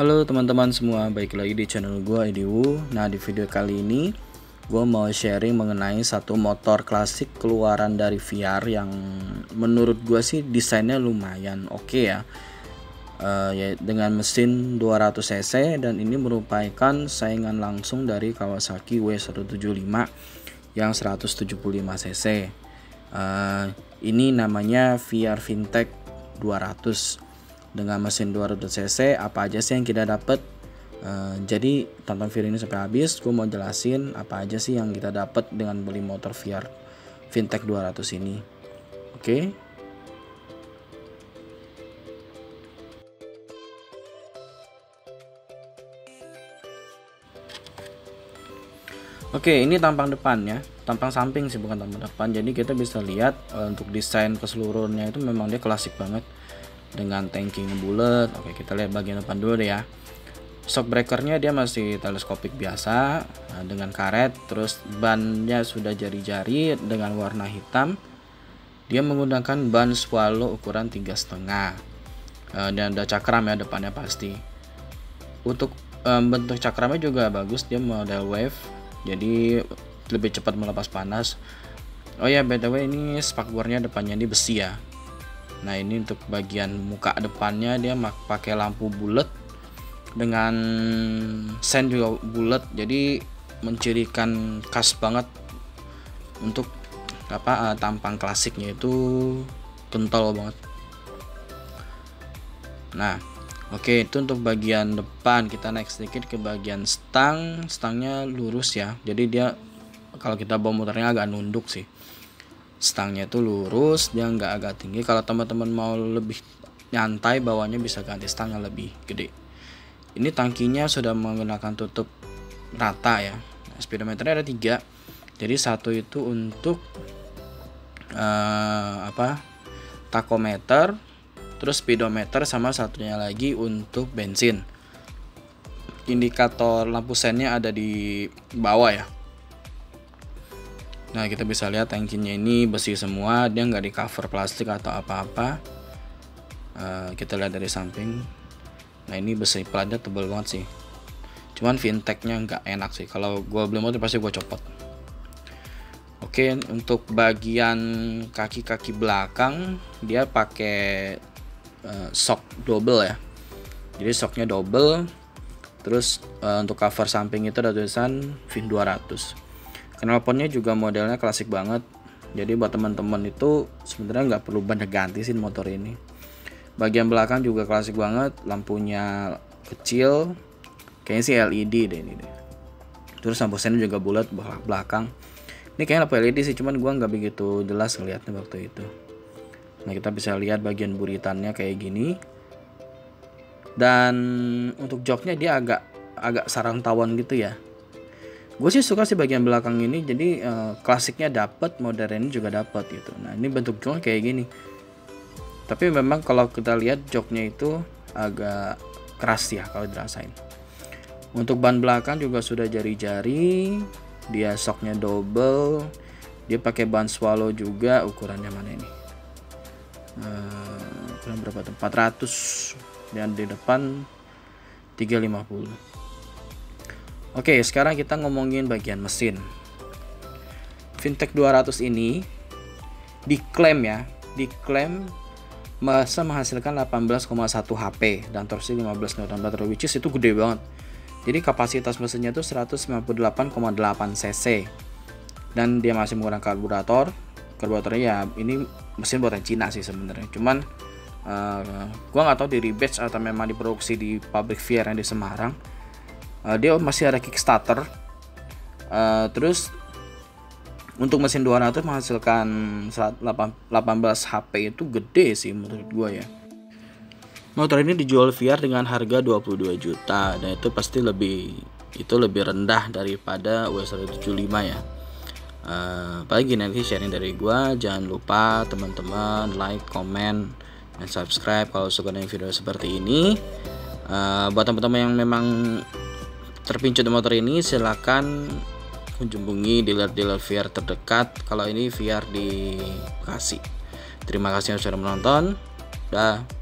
Halo teman-teman semua, balik lagi di channel gua Eddy Wu. Nah, di video kali ini gua mau sharing mengenai satu motor klasik keluaran dari Viar yang menurut gua sih desainnya lumayan oke ya. Dengan mesin 200 cc, dan ini merupakan saingan langsung dari Kawasaki W175 yang 175 cc. Ini namanya Viar Vintech 200. Dengan mesin 200 cc, apa aja sih yang kita dapat? Jadi tonton video ini sampai habis, gue mau jelasin apa aja sih yang kita dapat dengan beli motor Viar Vintech 200 ini. Oke. Oke, ini tampang depannya, tampang samping sih, bukan tampang depan. Jadi kita bisa lihat untuk desain keseluruhannya itu memang dia klasik banget, dengan tanking bulat. Oke, kita lihat bagian depan dulu deh ya. Shock breakernya dia masih teleskopik biasa, nah, dengan karet. Terus bannya sudah jari-jari dengan warna hitam. Dia menggunakan ban Swallow ukuran 3,5, dan ada cakram ya depannya pasti. Untuk bentuk cakramnya juga bagus, dia model wave, jadi lebih cepat melepas panas. Oh ya, by the way, ini spakbornya depannya ini besi ya. Nah, ini untuk bagian muka depannya dia pakai lampu bulat dengan sen juga bulat, jadi mencirikan khas banget untuk apa tampang klasiknya itu kental banget. Nah, oke, itu untuk bagian depan. Kita naik sedikit ke bagian stangnya lurus ya. Jadi dia kalau kita bawa motornya agak nunduk sih. Stangnya itu lurus, dia nggak agak tinggi. Kalau teman-teman mau lebih nyantai bawahnya, bisa ganti stang yang lebih gede. Ini tangkinya sudah menggunakan tutup rata ya. Nah, speedometernya ada 3, jadi 1 itu untuk tachometer, terus speedometer, sama satunya lagi untuk bensin. Indikator lampu sennya ada di bawah ya. Nah, kita bisa lihat tankinya ini besi semua, dia nggak di cover plastik atau apa-apa. Kita lihat dari samping. Nah, ini besi platnya tebal banget sih, cuman Vintechnya nggak enak sih. Kalau gue beli motor pasti gue copot. Oke, untuk bagian kaki-kaki belakang dia pakai shock double ya, jadi shocknya double. Terus untuk cover samping itu ada tulisan Vin 200. Knalpotnya juga modelnya klasik banget, jadi buat teman-teman itu sebenarnya nggak perlu banyak ganti sih motor ini. Bagian belakang juga klasik banget, lampunya kecil, kayaknya sih LED deh ini deh. Terus lampu sennya juga bulat belakang. Ini kayaknya lampu LED sih, cuman gua nggak begitu jelas ngeliatnya waktu itu. Nah, kita bisa lihat bagian buritannya kayak gini. Dan untuk joknya dia agak sarang tawon gitu ya. Gue sih suka sih bagian belakang ini, jadi klasiknya dapat, modernnya juga dapat gitu. Nah, ini bentuk joknya kayak gini. Tapi memang kalau kita lihat joknya itu agak keras ya kalau dirasain. Untuk ban belakang juga sudah jari-jari, dia shocknya double, dia pakai ban Swallow juga. Ukurannya mana ini? Ukuran berapa tuh? 400, dan di depan 350. Oke, sekarang kita ngomongin bagian mesin. Vintech 200 ini diklaim ya, masa menghasilkan 18,1 HP dan torsi 15 Nm, which is itu gede banget. Jadi kapasitas mesinnya itu 198,8 cc, dan dia masih menggunakan karburatornya ya. Ini mesin buatan Cina sih sebenarnya, cuman gua nggak tahu di rebatch atau memang diproduksi di pabrik Viar yang di Semarang. Dia masih ada Kickstarter. Terus untuk mesin 200 menghasilkan 18 HP itu gede sih menurut gue ya. Motor ini dijual Viar dengan harga 22 juta, dan itu pasti lebih rendah daripada W175 ya. Apalagi nanti sharing dari gue, jangan lupa teman-teman like, comment, dan subscribe kalau suka dengan video seperti ini. Buat teman-teman yang memang terpincut motor ini, silahkan kunjungi dealer-dealer Viar terdekat. Kalau ini Viar di Bekasi. Terima kasih yang sudah menonton. Dah.